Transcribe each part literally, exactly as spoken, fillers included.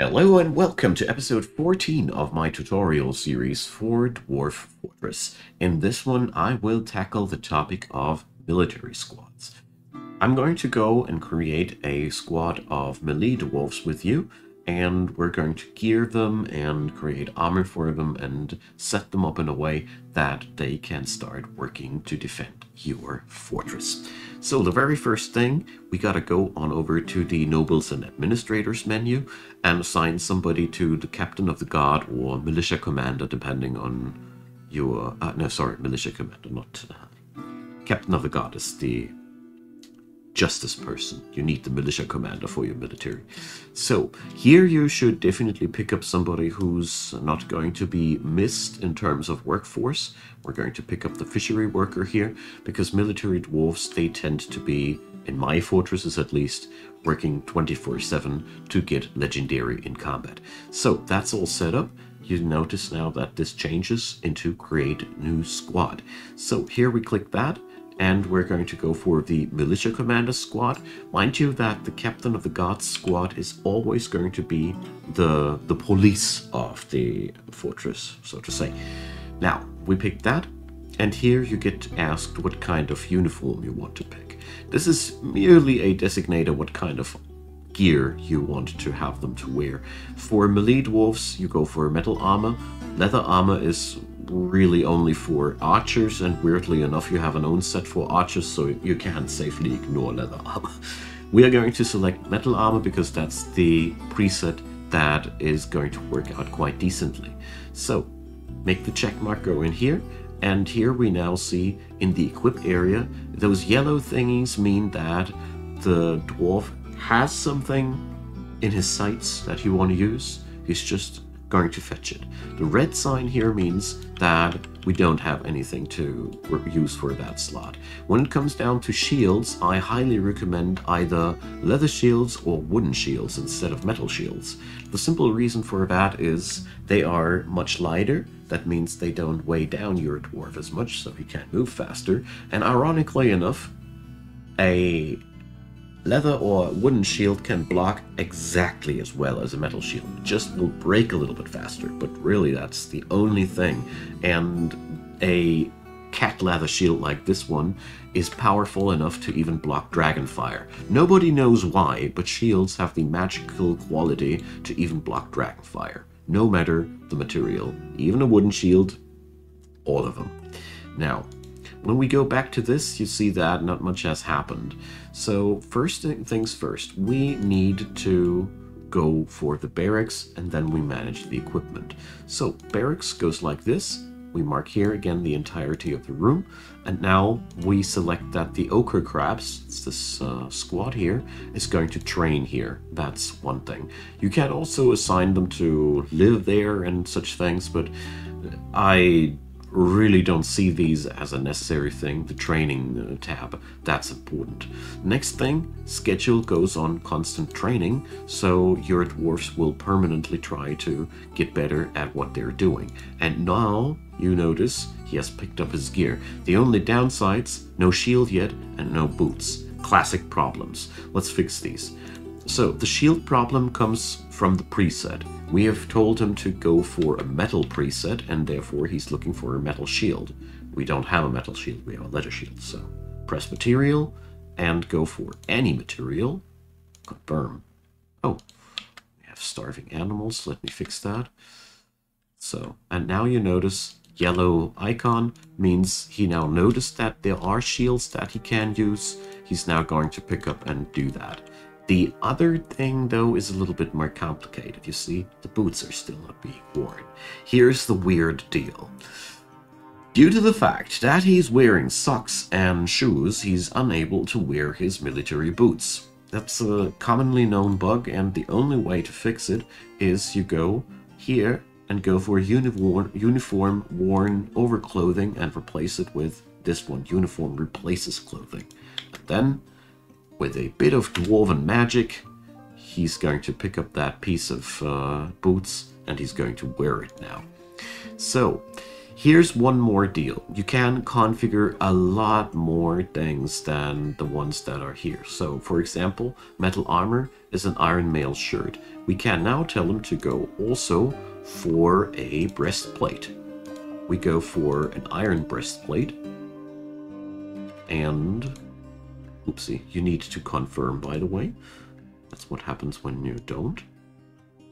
Hello and welcome to episode fourteen of my tutorial series for Dwarf Fortress. In this one, I will tackle the topic of military squads. I'm going to go and create a squad of melee dwarves with you, and we're going to gear them and create armor for them and set them up in a way that they can start working to defend your fortress. So the very first thing, we gotta go on over to the Nobles and Administrators menu and assign somebody to the Captain of the Guard or Militia Commander, depending on your... Uh, no, sorry, Militia Commander, not... Uh, Captain of the Guard is the justice person. You need the Militia Commander for your military. So here you should definitely pick up somebody who's not going to be missed in terms of workforce. We're going to pick up the fishery worker here because military dwarves, they tend to be, in my fortresses at least, working twenty-four seven to get legendary in combat. So that's all set up. You notice now that this changes into create new squad. So here we click that, and we're going to go for the Militia Commander squad. Mind you that the Captain of the Guards squad is always going to be the, the police of the fortress, so to say. Now, we pick that, and here you get asked what kind of uniform you want to pick. This is merely a designator what kind of gear you want to have them to wear. For melee dwarves, you go for metal armor. Leather armor is really only for archers, and weirdly enough you have an own set for archers, so you can safely ignore leather armor. We are going to select metal armor because that's the preset that is going to work out quite decently. So make the check mark go in here, and here we now see in the equip area those yellow thingies mean that the dwarf has something in his sights that he want to use. He's just going to fetch it. The red sign here means that we don't have anything to use for that slot. When it comes down to shields, I highly recommend either leather shields or wooden shields instead of metal shields. The simple reason for that is they are much lighter. That means they don't weigh down your dwarf as much, so he can move faster. And ironically enough, a leather or wooden shield can block exactly as well as a metal shield. It just will break a little bit faster, but really that's the only thing. And a cat leather shield like this one is powerful enough to even block dragon fire. Nobody knows why, but shields have the magical quality to even block dragon fire, no matter the material. Even a wooden shield, all of them. Now, when we go back to this, you see that not much has happened. So first things first, we need to go for the barracks, and then we manage the equipment. So barracks goes like this. We mark here again the entirety of the room, and now we select that the ochre crabs, it's this uh, squad here, is going to train here. That's one thing. You can also assign them to live there and such things, but I really don't see these as a necessary thing. The training tab, that's important. Next thing, schedule goes on constant training, so your dwarves will permanently try to get better at what they're doing. And now you notice he has picked up his gear. The only downsides, no shield yet and no boots. Classic problems. Let's fix these. So the shield problem comes from the preset. We have told him to go for a metal preset, and therefore he's looking for a metal shield. We don't have a metal shield, we have a leather shield, so press material and go for any material. Confirm. Oh, we have starving animals, let me fix that. So, and now you notice yellow icon means he now noticed that there are shields that he can use. He's now going to pick up and do that. The other thing, though, is a little bit more complicated. You see, the boots are still not being worn. Here's the weird deal. Due to the fact that he's wearing socks and shoes, he's unable to wear his military boots. That's a commonly known bug, and the only way to fix it is you go here and go for uniform, uniform worn over clothing and replace it with this one. Uniform replaces clothing. And then, with a bit of dwarven magic, he's going to pick up that piece of uh, boots, and he's going to wear it now. So Here's one more deal. You can configure a lot more things than the ones that are here. So for example, metal armor is an iron mail shirt. We can now tell them to go also for a breastplate. We go for an iron breastplate. And oopsie, you need to confirm, by the way. That's what happens when you don't.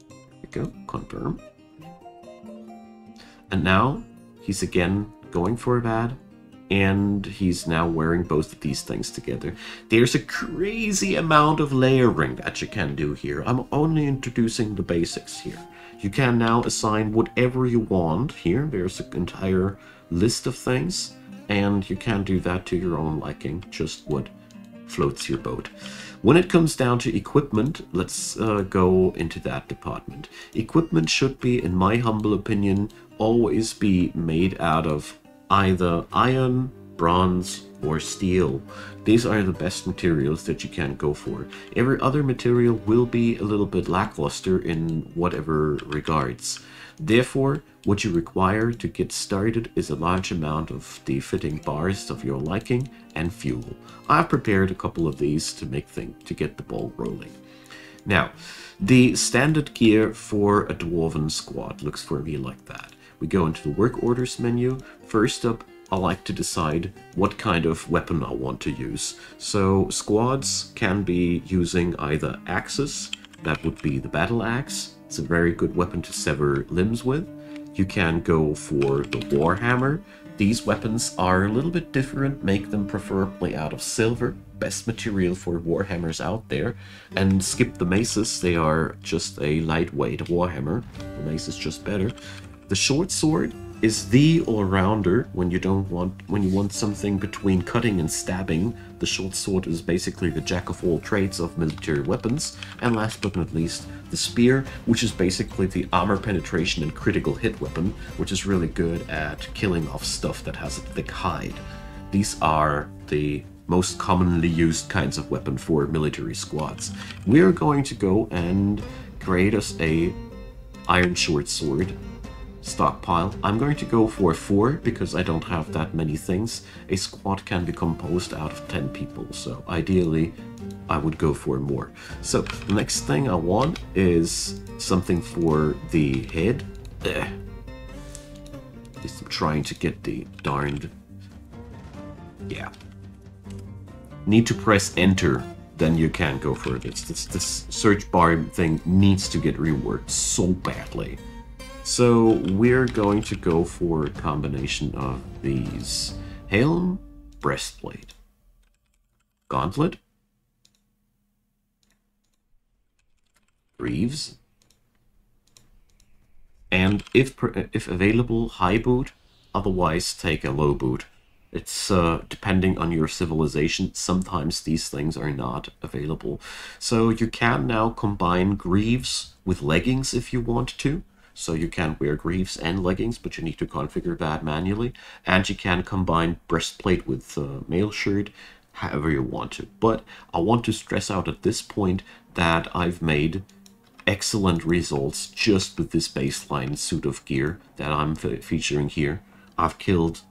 There we go, confirm. And now he's again going for that, and he's now wearing both of these things together. There's a crazy amount of layering that you can do here. I'm only introducing the basics here. You can now assign whatever you want here. There's an entire list of things, and you can do that to your own liking, just what floats your boat. When it comes down to equipment, let's uh, go into that department. Equipment should be, in my humble opinion, always be made out of either iron, bronze, or steel. These are the best materials that you can go for. Every other material will be a little bit lackluster in whatever regards. Therefore, what you require to get started is a large amount of the fitting bars of your liking and fuel. I've prepared a couple of these to make things to get the ball rolling. Now, the standard gear for a Dwarven squad looks for me like that. We go into the work orders menu. First up, I like to decide what kind of weapon I want to use. So squads can be using either axes, that would be the battle axe. It's a very good weapon to sever limbs with. You can go for the warhammer. These weapons are a little bit different, make them preferably out of silver, best material for warhammers out there. And skip the maces, they are just a lightweight warhammer. The mace is just better. The short sword is the all-rounder when you don't want when you want something between cutting and stabbing. The short sword is basically the jack of all trades of military weapons. And last but not least, the spear, which is basically the armor penetration and critical hit weapon, which is really good at killing off stuff that has a thick hide. These are the most commonly used kinds of weapon for military squads. We're going to go and create us a iron short sword stockpile. I'm going to go for four because I don't have that many things. A squad can be composed out of ten people, so ideally I would go for more. So the next thing I want is something for the head. Ugh. At least I'm trying to get the darned... yeah. Need to press enter, then you can go for this. This, this search bar thing needs to get reworked so badly. So we're going to go for a combination of these. Helm, breastplate, gauntlet, greaves, and if, if available, high boot, otherwise take a low boot. It's uh, depending on your civilization, sometimes these things are not available. So you can now combine greaves with leggings if you want to. So you can wear greaves and leggings, but you need to configure that manually. And you can combine breastplate with uh, mail shirt, however you want to. But I want to stress out at this point that I've made excellent results just with this baseline suit of gear that I'm fe featuring here. I've killed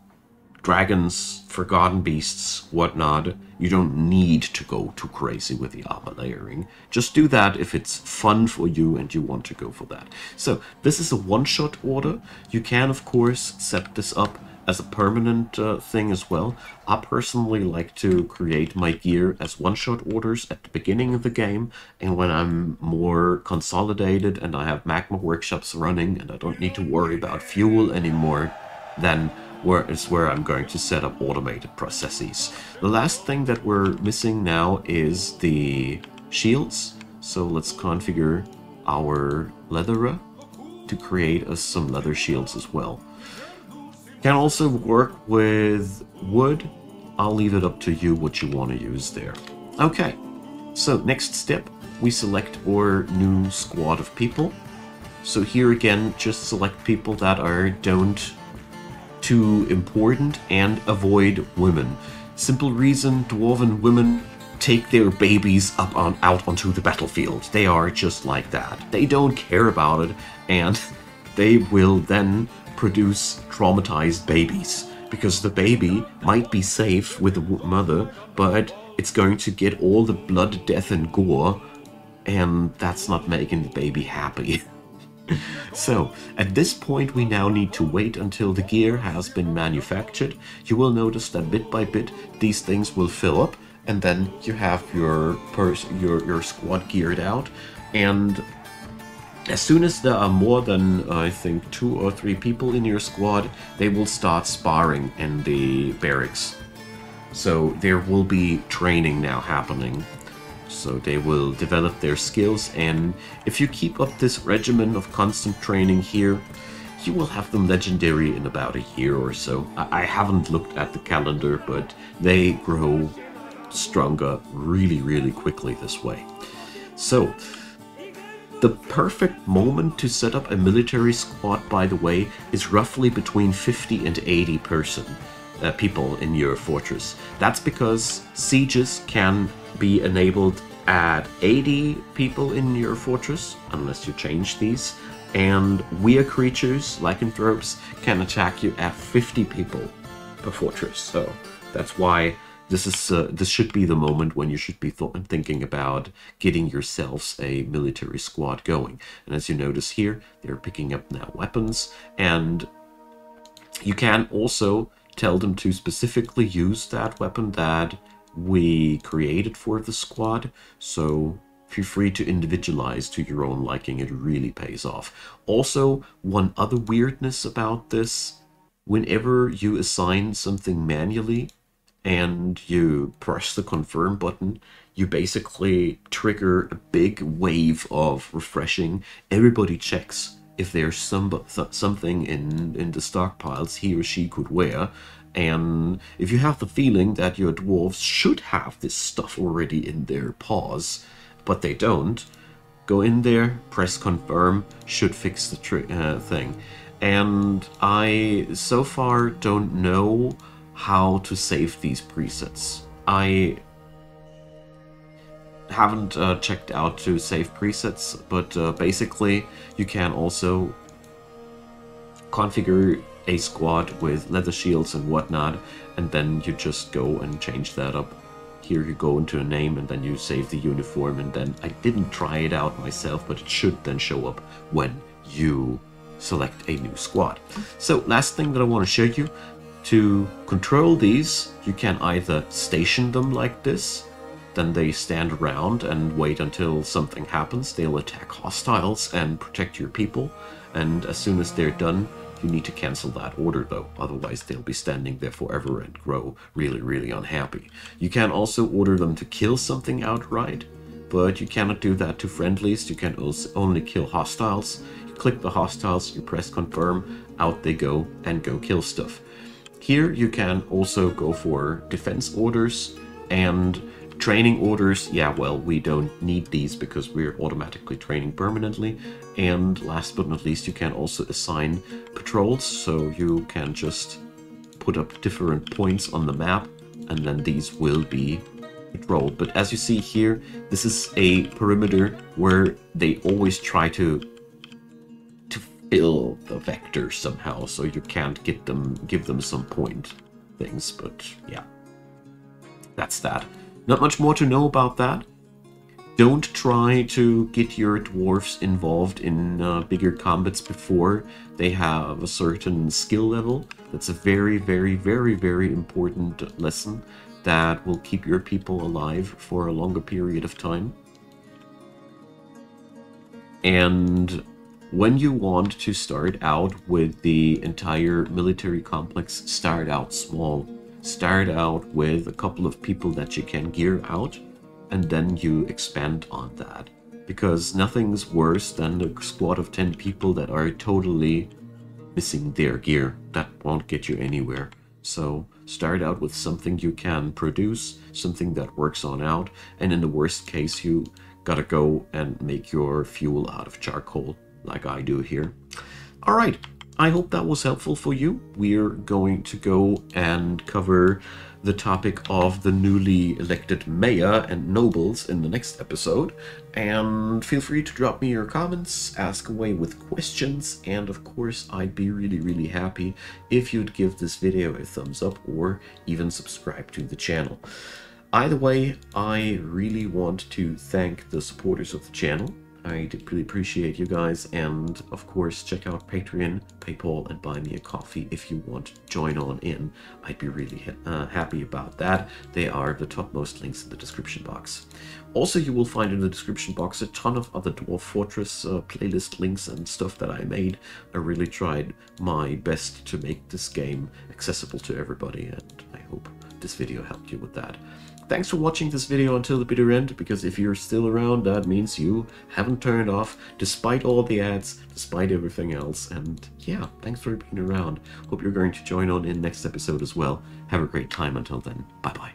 dragons, forgotten beasts, whatnot. You don't need to go too crazy with the armor layering. Just do that if it's fun for you and you want to go for that. So this is a one-shot order. You can, of course, set this up as a permanent uh, thing as well. I personally like to create my gear as one-shot orders at the beginning of the game, and when I'm more consolidated and I have magma workshops running and I don't need to worry about fuel anymore, then where is where I'm going to set up automated processes. The last thing that we're missing now is the shields. So let's configure our leatherer to create us some leather shields as well. Can also work with wood. I'll leave it up to you what you want to use there. Okay, so next step, we select our new squad of people. So here again, just select people that are don't too important and avoid women. Simple reason, Dwarven women take their babies up on out onto the battlefield. They are just like that. They don't care about it, and they will then produce traumatized babies, because the baby might be safe with the mother, but it's going to get all the blood, death, and gore, and that's not making the baby happy. So, at this point we now need to wait until the gear has been manufactured. You will notice that bit by bit these things will fill up, and then you have your pers your, your squad geared out, and as soon as there are more than, I think, two or three people in your squad, they will start sparring in the barracks. So there will be training now happening. So they will develop their skills, and if you keep up this regimen of constant training here, you will have them legendary in about a year or so. I, I haven't looked at the calendar, but they grow stronger really, really quickly this way. So, the perfect moment to set up a military squad, by the way, is roughly between fifty and eighty person, uh, people in your fortress. That's because sieges can be enabled at eighty people in your fortress, unless you change these, and weird creatures, lycanthropes, can attack you at fifty people per fortress. So that's why This is uh, this should be the moment when you should be th thinking about getting yourselves a military squad going. And as you notice here, they're picking up now weapons, and you can also tell them to specifically use that weapon that we created for the squad. So feel free to individualize to your own liking. It really pays off. Also, one other weirdness about this: whenever you assign something manually and you press the confirm button, you basically trigger a big wave of refreshing. Everybody checks if there's some, something in, in the stockpiles he or she could wear. And if you have the feeling that your dwarves should have this stuff already in their paws, but they don't, go in there, press confirm, should fix the tri uh, thing. And I, so far, don't know how to save these presets. I haven't uh, checked out to save presets, but uh, basically you can also configure a squad with leather shields and whatnot, and then you just go and change that up. Here you go into a name, and then you save the uniform, and then I didn't try it out myself, but it should then show up when you select a new squad. So last thing that I want to show you, to control these, you can either station them like this, then they stand around and wait until something happens. They'll attack hostiles and protect your people, and as soon as they're done, you need to cancel that order though, otherwise they'll be standing there forever and grow really, really unhappy. You can also order them to kill something outright, but you cannot do that to friendlies. You can also only kill hostiles. You click the hostiles, you press confirm, out they go, and go kill stuff. Here you can also go for defense orders and training orders. Yeah, well, we don't need these because we're automatically training permanently. And last but not least, you can also assign patrols. So you can just put up different points on the map, and then these will be patrolled. But as you see here, this is a perimeter where they always try to fill the vector somehow, so you can't get them, give them some point things, but yeah, that's that. Not much more to know about that. Don't try to get your dwarves involved in uh, bigger combats before they have a certain skill level. That's a very, very, very, very important lesson that will keep your people alive for a longer period of time. And when you want to start out with the entire military complex, start out small. Start out with a couple of people that you can gear out, and then you expand on that. Because nothing's worse than a squad of ten people that are totally missing their gear. That won't get you anywhere. So start out with something you can produce, something that works on out, and in the worst case you gotta go and make your fuel out of charcoal, like I do here. All right, I hope that was helpful for you. We're going to go and cover the topic of the newly elected mayor and nobles in the next episode. And feel free to drop me your comments, ask away with questions, and of course I'd be really, really happy if you'd give this video a thumbs up or even subscribe to the channel. Either way, I really want to thank the supporters of the channel. I really appreciate you guys, and of course check out Patreon, PayPal, and buy me a coffee if you want to join on in. I'd be really uh, happy about that. They are the topmost links in the description box. Also, you will find in the description box a ton of other Dwarf Fortress uh, playlist links and stuff that I made. I really tried my best to make this game accessible to everybody, and I hope this video helped you with that. Thanks for watching this video until the bitter end, because if you're still around, that means you haven't turned off, despite all the ads, despite everything else. And yeah, thanks for being around. Hope you're going to join on in next episode as well. Have a great time until then. Bye-bye.